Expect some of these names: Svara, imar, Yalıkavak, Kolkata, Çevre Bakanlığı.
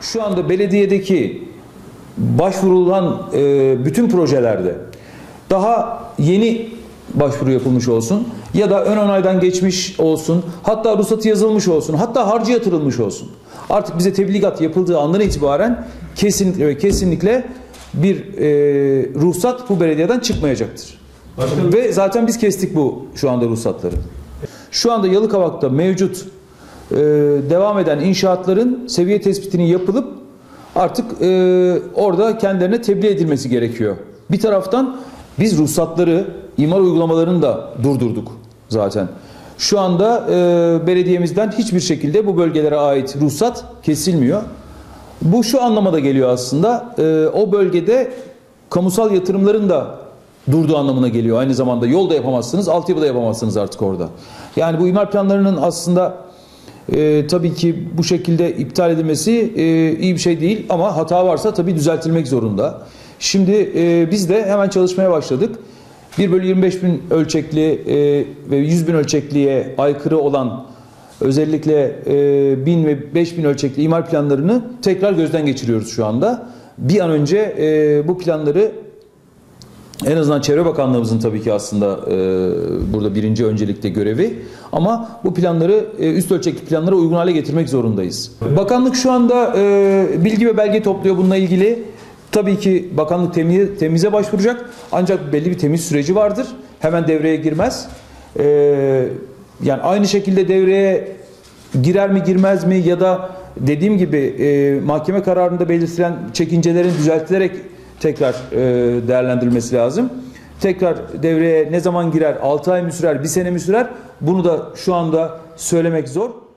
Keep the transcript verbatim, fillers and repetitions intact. şu anda belediyedeki başvurulan e, bütün projelerde daha yeni başvuru yapılmış olsun ya da ön onaydan geçmiş olsun, hatta ruhsatı yazılmış olsun, hatta harcı yatırılmış olsun. Artık bize tebligat yapıldığı andan itibaren kesinlikle ve kesinlikle bir e, ruhsat bu belediyeden çıkmayacaktır. Başka ve zaten biz kestik bu şu anda ruhsatları. Şu anda Yalıkavak'ta mevcut e, devam eden inşaatların seviye tespitini yapılıp artık e, orada kendilerine tebliğ edilmesi gerekiyor. Bir taraftan biz ruhsatları, imar uygulamalarını da durdurduk zaten. Şu anda e, belediyemizden hiçbir şekilde bu bölgelere ait ruhsat kesilmiyor. Bu şu anlamada geliyor aslında, e, o bölgede kamusal yatırımların da durduğu anlamına geliyor. Aynı zamanda yol da yapamazsınız, altyapı da yapamazsınız artık orada. Yani bu imar planlarının aslında e, tabii ki bu şekilde iptal edilmesi e, iyi bir şey değil, ama hata varsa tabii düzeltilmek zorunda. Şimdi e, biz de hemen çalışmaya başladık. bir bölü yirmi beş bin ölçekli ve yüz bin ölçekliye aykırı olan özellikle bin ve beş bin ölçekli imar planlarını tekrar gözden geçiriyoruz şu anda. Bir an önce bu planları en azından Çevre Bakanlığımızın tabii ki aslında burada birinci öncelikte görevi, ama bu planları üst ölçekli planlara uygun hale getirmek zorundayız. Bakanlık şu anda bilgi ve belge topluyor bununla ilgili. Tabii ki bakanlık temize, temize başvuracak, ancak belli bir temiz süreci vardır. Hemen devreye girmez. Ee, yani aynı şekilde devreye girer mi girmez mi ya da dediğim gibi e, mahkeme kararında belirtilen çekincelerin düzeltilerek tekrar e, değerlendirilmesi lazım. Tekrar devreye ne zaman girer, altı ay mı sürer, bir sene mi sürer, bunu da şu anda söylemek zor.